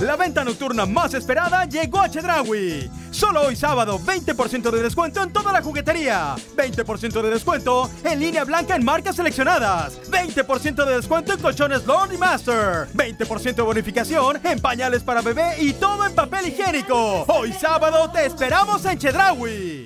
La venta nocturna más esperada llegó a Chedraui. Solo hoy sábado, 20% de descuento en toda la juguetería. 20% de descuento en línea blanca en marcas seleccionadas. 20% de descuento en colchones Lord y Master. 20% de bonificación en pañales para bebé y todo en papel higiénico. Hoy sábado te esperamos en Chedraui.